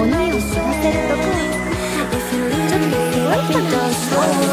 鬼を知らせるとこちょっとすごいことをした